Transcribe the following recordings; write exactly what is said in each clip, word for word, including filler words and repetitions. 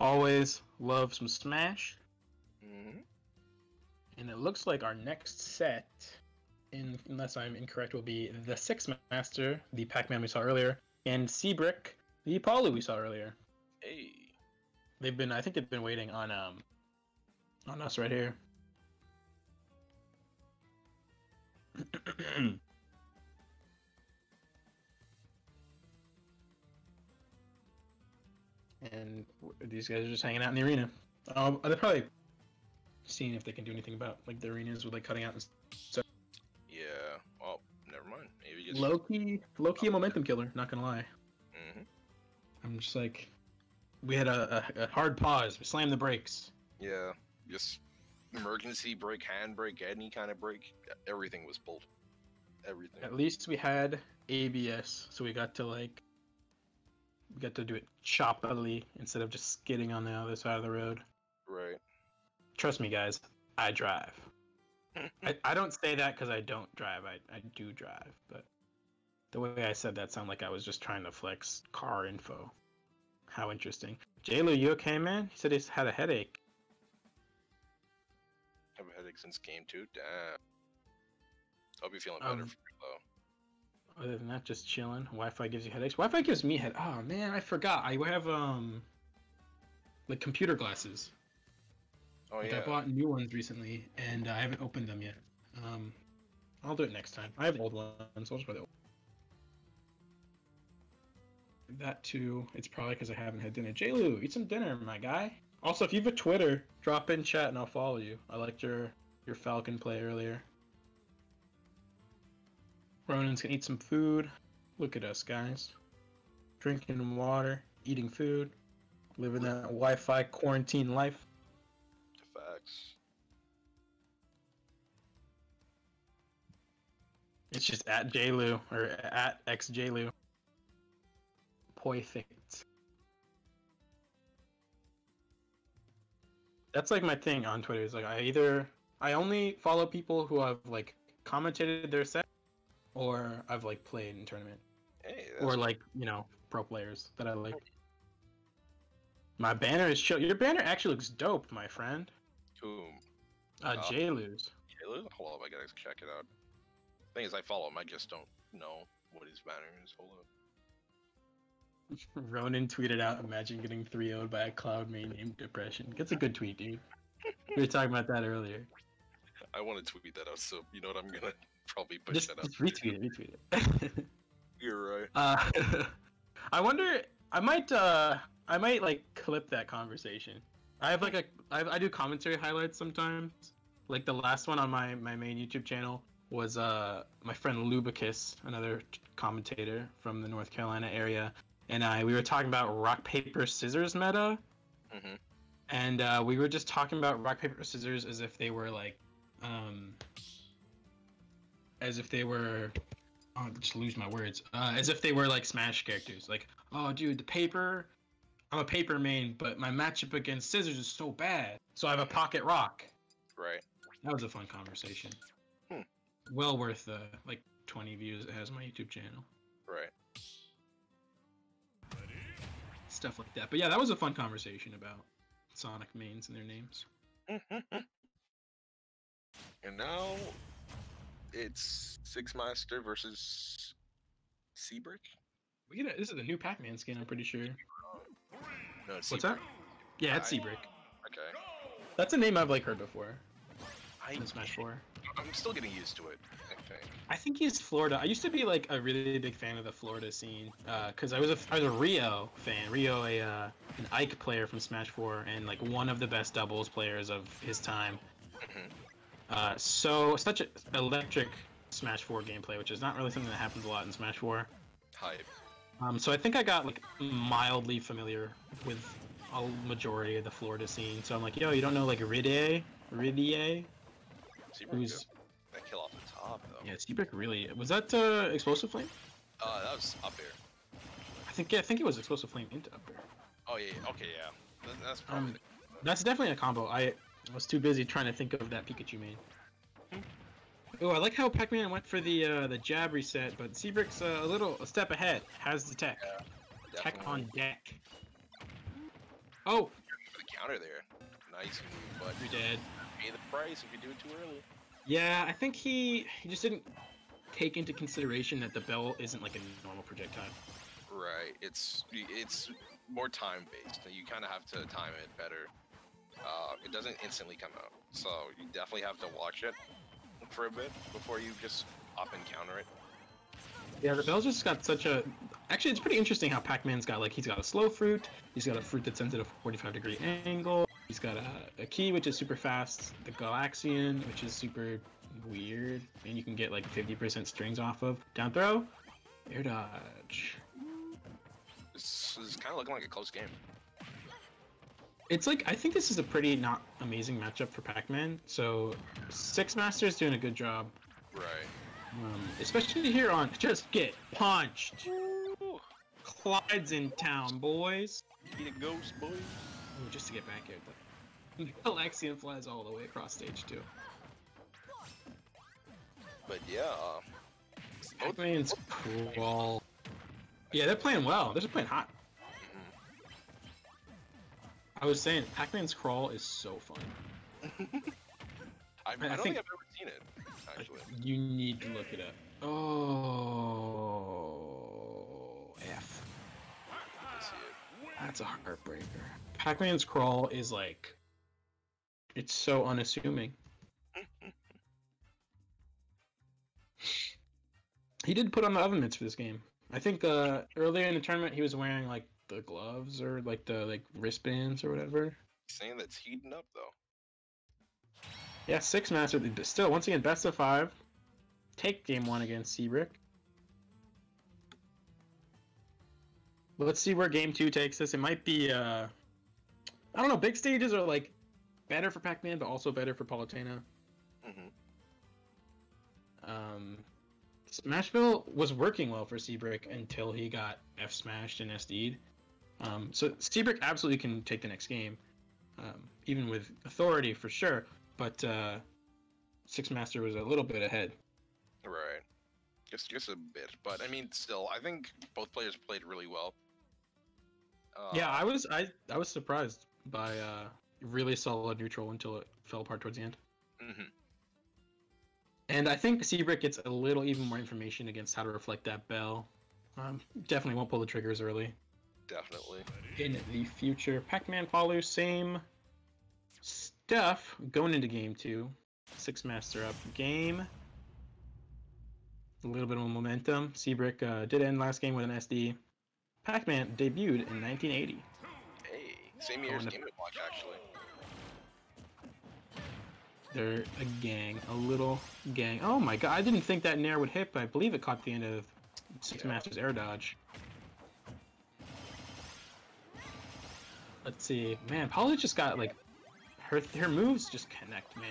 Always love some Smash. Mm-hmm. And it looks like our next set, in, unless I'm incorrect, will be the six master, the Pacman we saw earlier, and Seibrik, the Palu we saw earlier. Hey. They've been, I think they've been waiting on um on us right here. And these guys are just hanging out in the arena. Um, they're probably seeing if they can do anything about like the arenas with like cutting out and stuff. Yeah. Well, never mind. Maybe just low key, low key, a momentum killer. Not gonna lie. Mm-hmm. I'm just like, we had a, a, a hard pause. We slammed the brakes. Yeah. Just emergency brake, hand brake, any kind of brake. Everything was pulled. Everything. At least we had A B S, so we got to like. We got to do it choppily instead of just skidding on the other side of the road. Right. Trust me, guys. I drive. I, I don't say that because I don't drive. I, I do drive. But the way I said that sounded like I was just trying to flex car info. How interesting. J-Lo, you okay, man? He said he's had a headache. I have a headache since game two? Damn. Hope you're feeling better um, for you, though. Other than that, just chilling. Wi-Fi gives you headaches. Wi-Fi gives me head. Oh man, I forgot. I have um, like computer glasses. Oh like, yeah. I bought new ones recently, and uh, I haven't opened them yet. Um, I'll do it next time. I have old ones. So I'll just buy the old. That too. It's probably because I haven't had dinner. J-Lou, eat some dinner, my guy. Also, if you have a Twitter, drop in chat and I'll follow you. I liked your your Falcon play earlier. Ronin's gonna eat some food. Look at us, guys. Drinking water, eating food, living that Wi-Fi quarantine life. Facts. It's just at J-Lou, or at X J Lou. Perfect. That's like my thing on Twitter. Is like I either... I only follow people who have, like, commentated their set, or I've like played in tournament, hey, or like you know pro players that I like. My banner is chill. Your banner actually looks dope, my friend. Who? Uh, uh J-Loo's. J-Lou? Hold up, I gotta check it out. Thing is, I follow him. I just don't know what his banner is. Hold up. Ronin tweeted out, "Imagine getting three oh'd by a cloud main named Depression." That's a good tweet, dude. We were talking about that earlier. I want to tweet that out, so you know what I'm gonna. Probably push just, that up. Just retweet it, retweet it. You're right. Uh, I wonder. I might. Uh, I might like clip that conversation. I have like a. I, I do commentary highlights sometimes. Like the last one on my my main YouTube channel was uh my friend Lubicus, another commentator from the North Carolina area, and I we were talking about rock paper scissors meta, mm-hmm. and uh, we were just talking about rock paper scissors as if they were like. Um, As if they were, oh, I just lose my words. Uh, as if they were like Smash characters. Like, oh, dude, the paper. I'm a paper main, but my matchup against Scissors is so bad. So I have a pocket rock. Right. That was a fun conversation. Hmm. Well worth the like twenty views it has on my YouTube channel. Right. Stuff like that. But yeah, that was a fun conversation about Sonic mains and their names. And now. It's six master versus Seibrik. We get a, this is the new Pac-Man skin, I'm pretty sure. No, it's what's that? Yeah, it's Seibrik. Okay. That's a name I've like heard before. I in Smash four. I'm still getting used to it. Okay. I think he's Florida. I used to be like a really big fan of the Florida scene because uh, I was a I was a Rio fan. Rio, a uh, an Ike player from Smash four, and like one of the best doubles players of his time. Mm-hmm. Uh, so, such an electric Smash four gameplay, which is not really something that happens a lot in Smash four. Hype. Um, so I think I got, like, mildly familiar with a majority of the Florida scene. So I'm like, yo, you don't know, like, Riddier? Riddier? Who's... That kill off the top, though. Yeah, Seibrik really... Was that, uh, Explosive Flame? Uh, that was Up Air. I think, yeah, I think it was Explosive Flame into Up Air. Oh, yeah, okay, yeah. That's probably... Um, that's definitely a combo. I... I was too busy trying to think of that Pikachu main. Oh, I like how Pac-Man went for the uh, the jab reset, but Seibrik's uh, a little a step ahead. Has the tech. Yeah, tech on deck. Oh, counter there. Nice move, but you're dead. Pay the price if you do it too early. Yeah, I think he he just didn't take into consideration that the bell isn't like a normal projectile. Right. It's it's more time based. You kind of have to time it better. Uh, it doesn't instantly come out, so you definitely have to watch it for a bit before you just up and counter it. Yeah, the bell's just got such a... Actually, it's pretty interesting how Pac-Man's got, like, he's got a slow fruit, he's got a fruit that's sent at a forty-five degree angle, he's got a, a key, which is super fast, the Galaxian, which is super weird, and you can get, like, fifty percent strings off of. Down throw, air dodge. This is kind of looking like a close game. It's like, I think this is a pretty not amazing matchup for Pac-Man, so six master is doing a good job. Right. Um, especially here on Just Get Punched. Ooh. Clyde's in town, boys. Eat a ghost, boys. Ooh, just to get back here, though. The Galaxian flies all the way across stage two. But yeah, Pac-Man's cool. Yeah, they're playing well. They're just playing hot. I was saying, Pac-Man's crawl is so fun. I, I don't I think, think I've ever seen it, actually. You need to look it up. Oh, F. I see it. That's a heartbreaker. Pac-Man's crawl is like, it's so unassuming. He did put on the oven mitts for this game. I think uh, earlier in the tournament he was wearing like the gloves or like the like wristbands or whatever. Saying that's heating up though. Yeah, six master still once again best of five. Take game one against Seibrik. Let's see where game two takes us. It might be uh I don't know, big stages are like better for Pac-Man but also better for Palutena. Mm-hmm. Um Smashville was working well for Seibrik until he got F smashed and S D'd. Um, so Seibrik absolutely can take the next game, um, even with authority for sure. But uh, six master was a little bit ahead. Right, just just a bit. But I mean, still, I think both players played really well. Uh, yeah, I was I I was surprised by uh, really solid neutral until it fell apart towards the end. Mm-hmm. And I think Seibrik gets a little even more information against how to reflect that bell. Um, definitely won't pull the triggers early. Definitely. In the future, Pac-Man, Palu, same stuff going into game two. six master up game. A little bit of momentum. Seibrik uh, did end last game with an S D. Pac-Man debuted in nineteen eighty. Hey, same year as Game and Watch, actually. They're a gang, a little gang. Oh my god, I didn't think that Nair would hit, but I believe it caught the end of six master's air dodge. Let's see. Man, Paula just got, like, her her moves just connect, man.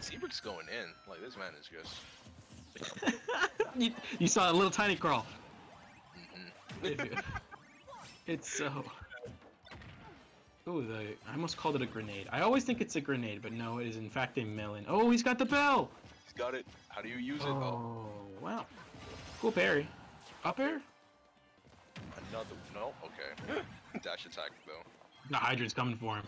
Seibrik's going in. Like, this man is just... you, you saw a little tiny crawl. Mm-hmm. It's so... Ooh, the, I almost called it a grenade. I always think it's a grenade, but no, it is in fact a melon. Oh, he's got the bell! He's got it. How do you use it? Oh, wow. Cool parry. Up air? Another. No? Okay. Dash attack, though. The hydrant's coming for him.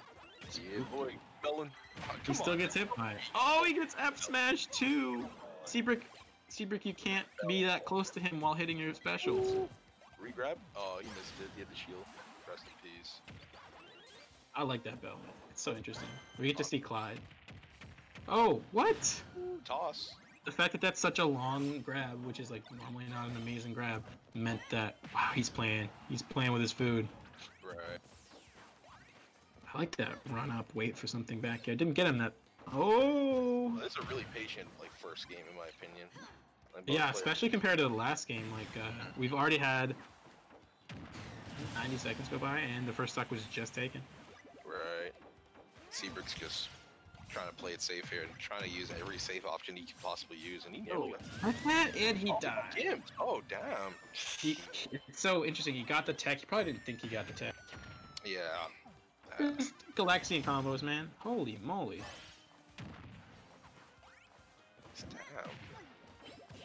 Yeah, boy. Melon. Oh, he still on. Gets hit by it. Oh, he gets F smash too! Seibrik, Seibrik, you can't be that close to him while hitting your specials. Regrab? Oh, he missed it. He had the shield. Rest in peace. I like that bell. It's so interesting. We get to see Clyde. Oh, what? Toss. The fact that that's such a long grab, which is like normally not an amazing grab, meant that wow, he's playing. He's playing with his food. Right. I like that run up, wait for something back here. Didn't get him that. Oh. Well, that's a really patient like first game in my opinion. Yeah, especially compared to the last game. Like uh, we've already had ninety seconds go by, and the first stock was just taken. Right. Seibrik's just trying to play it safe here and trying to use every safe option he could possibly use, and he nearly got that, and he died. Oh, damn. He, it's so interesting. He got the tech. He probably didn't think he got the tech. Yeah. Galaxian combos, man. Holy moly. Damn.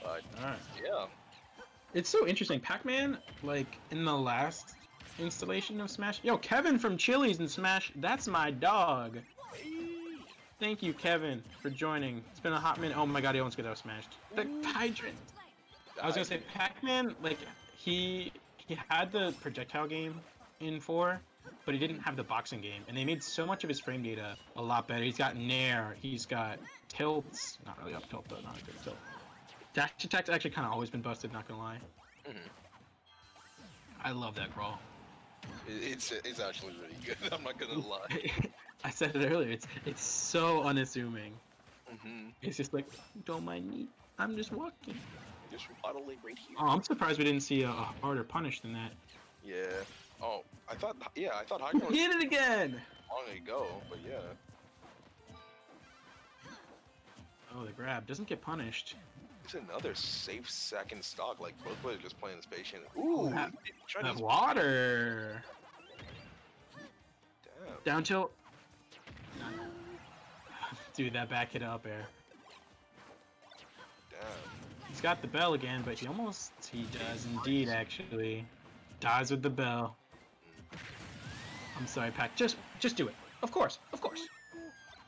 But, all right. Yeah. It's so interesting. Pac-Man, like, in the last installation of Smash. Yo, Kevin from Chili's and Smash. That's my dog. Thank you, Kevin, for joining. It's been a hot minute. Oh my god, he almost got out smashed. The Hydrant. I was gonna say Pacman, like he he had the projectile game in four, but he didn't have the boxing game, and they made so much of his frame data a lot better. He's got nair, he's got tilts, not really up tilt though, not a good tilt. Dash attack's actually kind of always been busted, not gonna lie. Mm-hmm. I love that crawl. It's it's actually really good. I'm not gonna lie. I said it earlier. It's it's so unassuming. Mm-hmm. It's just like, don't mind me. I'm just walking. Just waddling right here. Oh, I'm surprised we didn't see a, a harder punish than that. Yeah. Oh, I thought. Yeah, I thought Hydro hit it again. Long ago, but yeah. Oh, the grab doesn't get punished. It's another safe second stock. Like both players just playing the space shit. Ooh, that, that water. Damn. Down tilt. Dude, that back hit up air. Damn. He's got the bell again, but he almost he does indeed actually dies with the bell. I'm sorry, Pac. Just just do it. Of course, of course.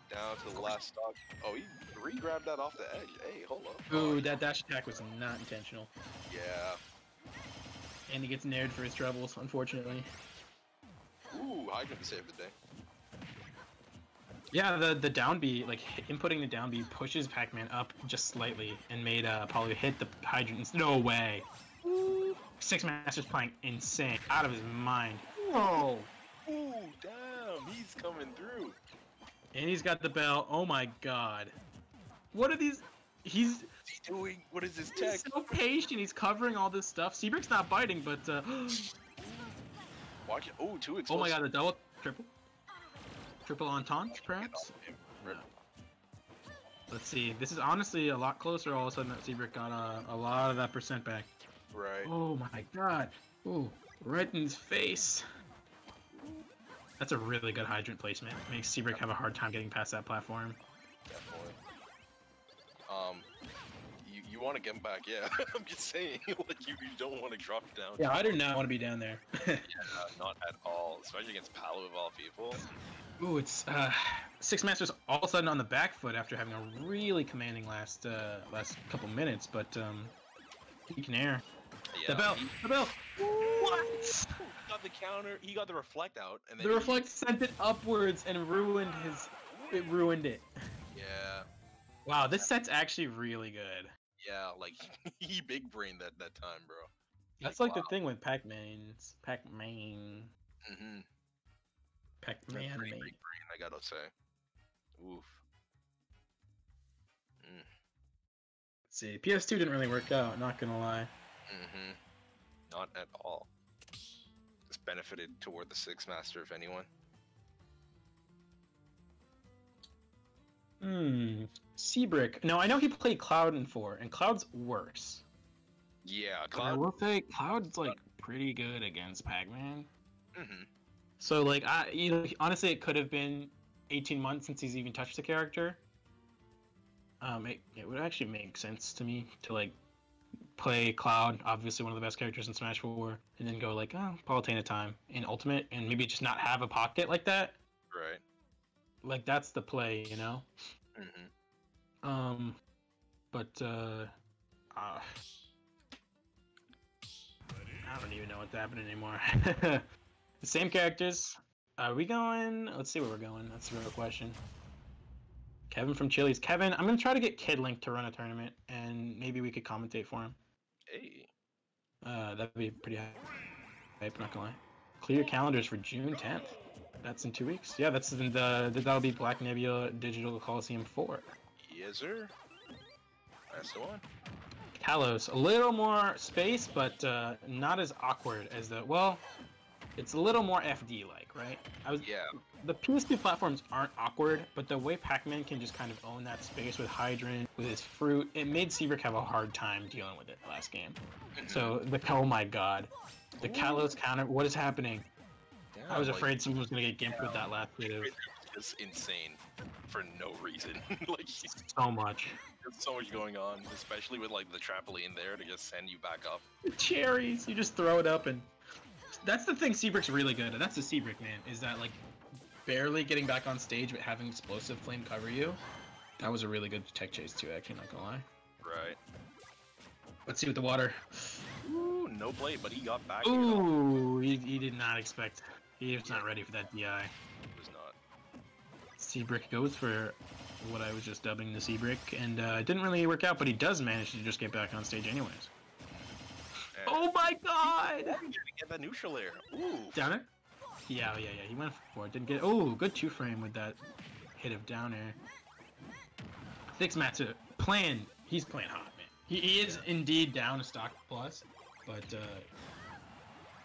Down to the last stock. Oh, he re-grabbed that off the edge. Hey, hold up. Ooh, that dash attack was not intentional. Yeah. And he gets nared for his troubles, unfortunately. Ooh, Hydrant saved the day. Yeah, the the down B, like inputting the down B pushes Pac-Man up just slightly and made uh, Palu hit the Hydrant. No way. Ooh. six Master's playing insane, out of his mind. Whoa. Ooh, damn, he's coming through. And he's got the bell. Oh my god. What are these? He's What's he doing? What is his tech? He's so patient. He's covering all this stuff. Seibrik's not biting, but uh. Watch it. Oh, two explosives. Oh my god, the double, triple. Triple entente, perhaps? No. Let's see. This is honestly a lot closer all of a sudden that Seibrik got uh, a lot of that percent back. Right. Oh my god. Ooh, right in his face. That's a really good Hydrant placement. Makes Seibrik have a hard time getting past that platform. Definitely. Um, you, you want to get him back, yeah. I'm just saying, like, you, you don't want to drop down. Yeah, I do not want to be down there. Yeah, not at all. Especially against Palu of all people. Ooh, it's uh, six Master's all of a sudden on the back foot after having a really commanding last uh, last couple minutes, but um, he can air. Yeah. The bell, the bell. What? He got the counter. He got the reflect out, and then the reflect sent it upwards and ruined his. It ruined it. Yeah. Wow, this set's actually really good. Yeah, like he big brained that that time, bro. That's like, like wow. The thing with Pac-Man's Pac-Man. Mm-hmm. Pac-Man, pretty big brain, I gotta say. Oof. Mm. Let's see. P S two didn't really work out, not gonna lie. Mm-hmm. Not at all. Just benefited toward the six Master, if anyone. Hmm. Seibrik. No, I know he played Cloud in four, and Cloud's worse. Yeah, Cloud. I will say Cloud's like pretty good against Pac-Man. Mm-hmm. So, like, I, you know, honestly, it could have been eighteen months since he's even touched the character. Um, it, it would actually make sense to me to, like, play Cloud, obviously one of the best characters in Smash four, and then go, like, oh, Palutena time in Ultimate, and maybe just not have a pocket like that. Right. Like, that's the play, you know? Mm-hmm. Um, but, uh, uh, I don't even know what's happening anymore. The same characters. Are we going? Let's see where we're going. That's the real question. Kevin from Chili's. Kevin, I'm going to try to get Kid Link to run a tournament, and maybe we could commentate for him. Hey. Uh, that'd be pretty hype, not gonna lie. Clear your calendars for June tenth. That's in two weeks. Yeah, that's in the, that'll be Black Nebula Digital Coliseum four. Yes, sir. That's the one. Kalos. A little more space, but uh, not as awkward as the... Well... It's a little more F D-like, right? I was, yeah. The P S two platforms aren't awkward, but the way Pac-Man can just kind of own that space with Hydrant, with his fruit, it made Seibrik have a hard time dealing with it last game. So, the oh my god. The Kalos counter, what is happening? Damn, I was like, afraid someone was going to get gimped yeah, with that last move. It's insane for no reason. Like so much. There's so much going on, especially with like the trampoline there to just send you back up. The cherries! You just throw it up and... that's the thing Seibrik's really good at. That's the Seibrik, man, is that, like, barely getting back on stage but having Explosive Flame cover you. That was a really good tech chase, too, actually, not gonna lie. Right. Let's see with the water. Ooh, no blade, but he got back. Ooh, he, he did not expect. He was not ready for that D I. He was not. Seibrik goes for what I was just dubbing the Seibrik, and uh, it didn't really work out, but he does manage to just get back on stage anyways. And oh my god! He to get that neutral air. Ooh. Down air? Yeah, yeah, yeah. He went for it. Didn't get it. Oh, good two frame with that hit of down air. six Matsu plan. He's playing hot, man. He, he is yeah. indeed down a stock plus, but uh,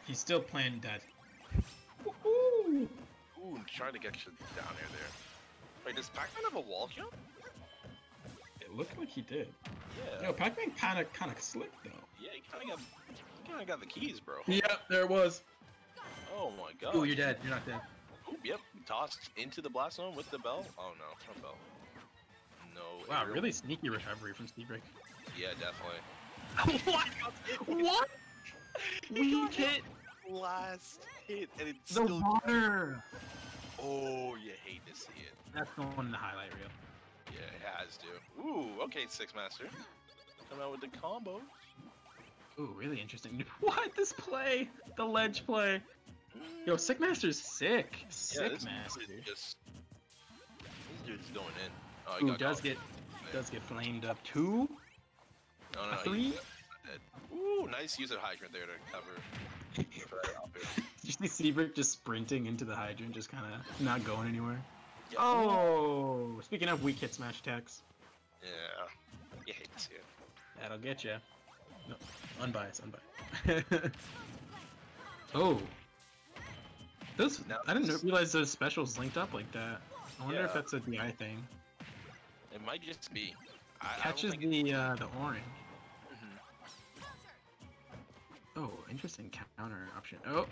he's still playing that. Ooh, ooh, I'm trying to get you down air there. Wait, does Pacman have a wall jump? It looked like he did. Yeah. No, Pacman kind of kind of slipped though. Yeah, he kind of got, he kind of got the keys, bro. Yeah, there it was. Oh my god. Ooh, you're dead. You're not dead. Ooh, yep. Tossed into the blast zone with the bell. Oh no, not bell. No. Wow, aerial. Really sneaky recovery from Seibrik. Yeah, definitely. What? What? We hit last hit and it's the still water. Oh, you hate to see it. That's the one in the highlight reel. Yeah, it has to. Ooh, okay, six Master. Come out with the combo. Ooh, really interesting. What? This play, the ledge play. Yo, six Master's sick. Sick Master. Yeah, just this dude's going in. Oh, Ooh, does get yeah. does get flamed up two, no, no, three. Ooh, nice use of hydrant there to cover. You see Seibrik just sprinting into the hydrant, just kind of not going anywhere. Yeah. Oh, speaking of weak hit smash attacks. Yeah, you hate to see it. That'll get you. No, unbiased, unbiased. Oh, those now, I didn't realize those specials linked up like that. I wonder yeah. if that's a D I thing. It might just be. I, Catches I don't think the uh, the orange. Mm-hmm. Oh, interesting counter option. Oh,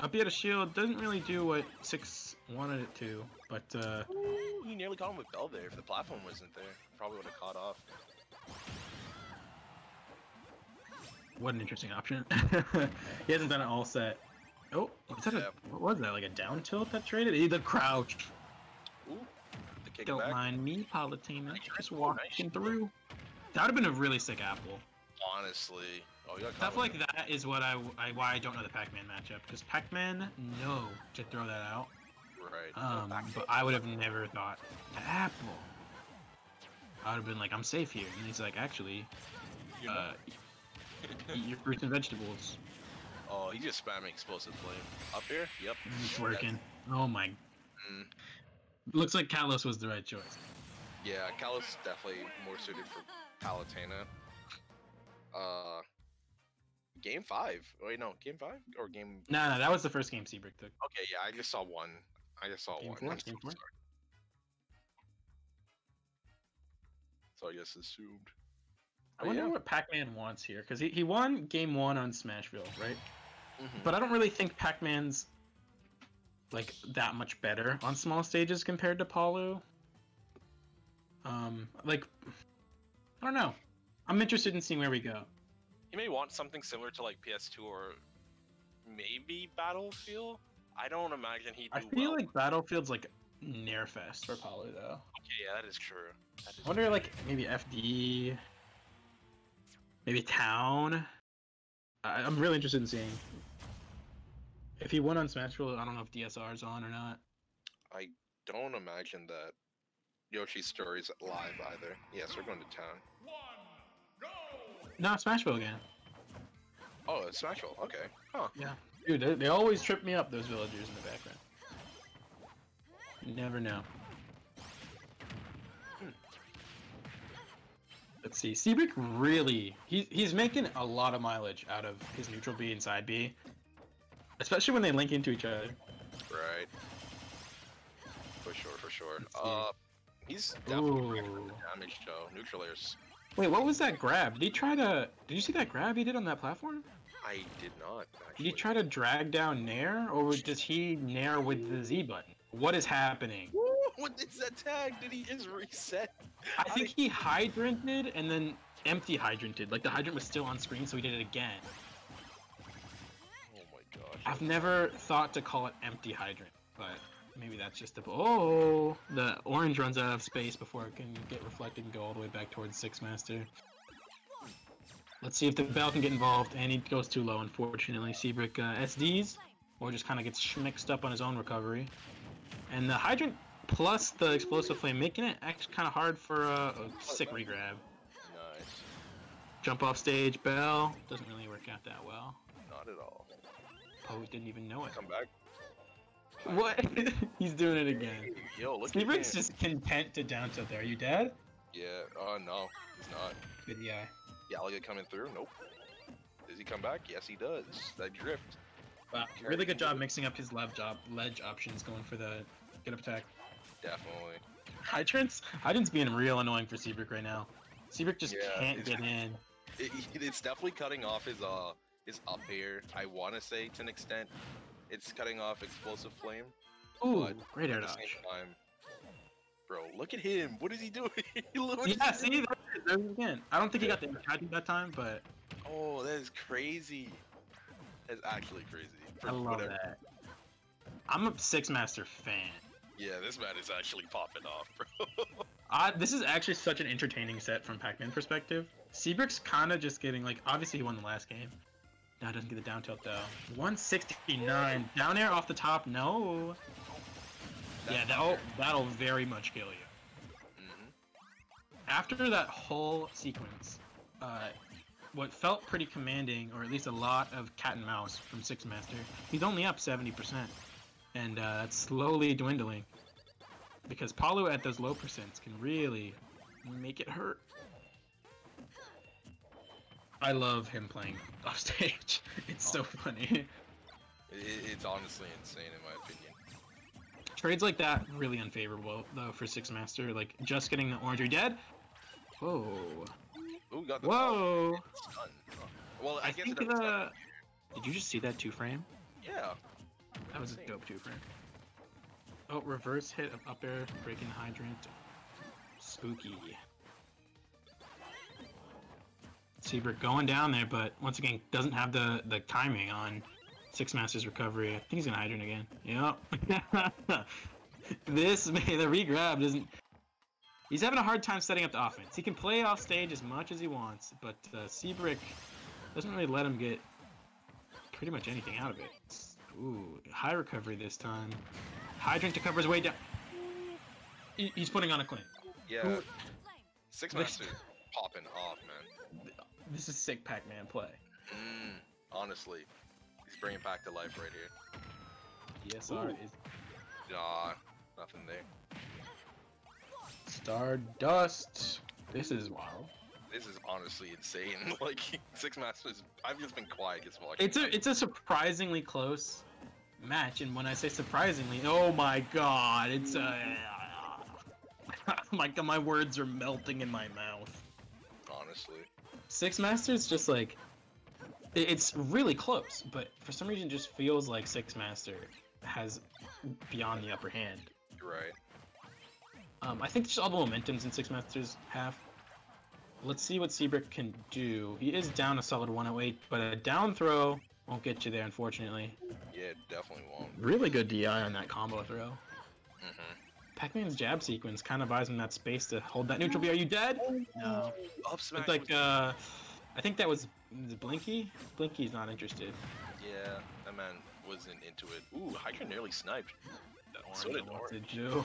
up yet a shield doesn't really do what six wanted it to, but uh. Ooh, he nearly caught him with bell there. If the platform wasn't there, probably would have caught off. What an interesting option. He hasn't done it all set. Oh, was that yeah. a, what was that? Like a down tilt that traded? The crouch. Ooh. Don't back. mind me, Palutena. Just walking nice. through. That would have been a really sick apple. Honestly. Oh, you got Stuff like him. that is what I, I why I don't know the Pac-Man matchup, because Pac-Man know to throw that out. Right. Um, oh, but I would have never thought the apple. I would have been like, I'm safe here, and he's like, actually, you're uh, eat your fruits and vegetables. Oh, he's just spamming explosive flame. Up here? Yep. It's working. Yeah. Oh my. Mm. Looks like Kalos was the right choice. Yeah, Kalos definitely more suited for Palutena. Uh, game five. Wait, no, game five or game. No, no, that was the first game Seibrik took. Okay, yeah, I just saw one. I just saw game one. Four, I'm game so four. Sorry. So I just assumed. I but wonder yeah. what Pac-Man wants here, because he he won game one on Smashville, right? Mm-hmm. But I don't really think Pac-Man's like that much better on small stages compared to Palu. Um, like, I don't know. I'm interested in seeing where we go. You may want something similar to like P S two or maybe Battlefield. I don't imagine he'd do I feel well. like Battlefield's like Nair Fest for Palu though. Okay, yeah, that is true. That is I wonder true. like maybe F D, maybe Town. I I'm really interested in seeing. If he won on Smashville, I don't know if D S R's on or not. I don't imagine that Yoshi's story's live either. Yes, we're going to town. One, go! No, Smashville again. Oh, it's Smashville. Okay. Huh. Yeah. Dude, they, they always trip me up, those villagers in the background. You never know. Hmm. Let's see. Seibrik really... He, he's making a lot of mileage out of his neutral B and side B. Especially when they link into each other. Right. For sure, for sure. Uh, he's definitely doing damage though. Neutral airs. Wait, what was that grab? Did he try to... Did you see that grab he did on that platform? I did not, actually. Did he try to drag down Nair? Or does he Nair with the Z button? What is happening? Woo! What is that tag? Did he just reset? I think he hydranted and then empty hydranted. Like, the hydrant was still on screen, so he did it again. God. I've never thought to call it empty hydrant, but maybe that's just the... Oh! The orange runs out of space before it can get reflected and go all the way back towards six master. Let's see if the bell can get involved, and he goes too low, unfortunately. Seibrik uh, S Ds, or just kind of gets mixed up on his own recovery. And the hydrant plus the explosive flame, making it actually kind of hard for uh, a sick regrab. Nice. Jump off stage, bell. Doesn't really work out that well. Not at all. Oh, he didn't even know it. Come back. What? He's doing it again. Yo, look at Seibrik's just content to down tilt there. Are you dead? Yeah. Oh, uh, no. He's not. Good yeah. Yalia coming through? Nope. Does he come back? Yes, he does. That drift. Wow. Really good job mixing up his left job ledge options, going for the get up attack. Definitely. Hydrants? Hydrants being real annoying for Seibrik right now. Seibrik just yeah, can't get in. It, it's definitely cutting off his uh his up air. I want to say to an extent, it's cutting off explosive flame. Ooh, great air dodge. At the same time, bro, look at him. What is he doing? Yeah, see, there it is. There it is again. I don't think yeah. he got the attack that time, but. Oh, that is crazy. That's actually crazy. For I love whatever. that. I'm a six master fan. Yeah, this man is actually popping off, bro. uh, this is actually such an entertaining set from Pac-Man perspective. Seibrik's kind of just getting, like, obviously he won the last game. Now he doesn't get the down tilt, though. one sixty-nine. Down air off the top, no. That's yeah, that'll, that'll very much kill you. Mm-hmm. After that whole sequence, uh, what felt pretty commanding, or at least a lot of cat and mouse from six master, he's only up seventy percent. And uh, it's slowly dwindling, because Palu at those low percents can really make it hurt. I love him playing off stage. It's oh. so funny. It's honestly insane in my opinion. Trades like that really unfavorable though for six master. Like just getting the orange. Are you dead? Whoa. Ooh, got the Whoa. Well, I, I guess think it uh, did you just see that two frame? Yeah. That was a dope two frame. Oh, reverse hit of up air, breaking hydrant. Spooky. Seibrik going down there, but once again, doesn't have the, the timing on six master's recovery. I think he's gonna hydrant again. Yep. This, man, the re-grab doesn't... He's having a hard time setting up the offense. He can play off stage as much as he wants, but uh, Seibrik doesn't really let him get pretty much anything out of it. It's... Ooh, high recovery this time. Hydrant to cover his way down. He, he's putting on a clean. Yeah. six master popping off, man. This is sick Pac-Man play. Mm, honestly. He's bringing back to life right here. Yes, alright. Nah, nothing there. Stardust. This is wild. This is honestly insane. Like six master's, I've just been quiet just watching. It's a it's a surprisingly close match, and when I say surprisingly, oh my god, it's uh, like my words are melting in my mouth. Honestly, six master's just like it's really close, but for some reason, it just feels like six master has beyond the upper hand. You're right. Um, I think just all the momentum's in six master's half. Let's see what Seibrik can do. He is down a solid one oh eight, but a down throw won't get you there, unfortunately. Yeah, definitely won't. Really good D I on that combo throw. Mm-hmm. Pac-Man's jab sequence kind of buys him that space to hold that neutral B. Are you dead? No. Up smack. It's like, uh, I think that was Blinky? Blinky's not interested. Yeah, that man wasn't into it. Ooh, Hydra nearly sniped. That orange. So did orange. Do.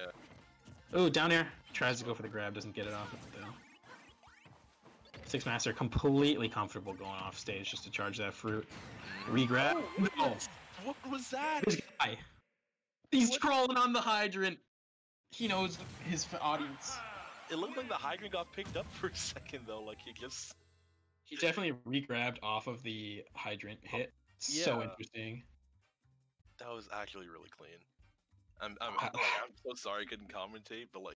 Yeah. Ooh, down air. Tries to go for the grab, doesn't get it off it, though. six master completely comfortable going off stage just to charge that fruit. Regrab. Oh, no. What was that? This guy. He's what? Trolling on the hydrant. He knows his audience. It looked like the hydrant got picked up for a second though. Like he just. He definitely regrabbed off of the hydrant hit. Yeah. So interesting. That was actually really clean. I'm. I'm, like, I'm so sorry I couldn't commentate, but like.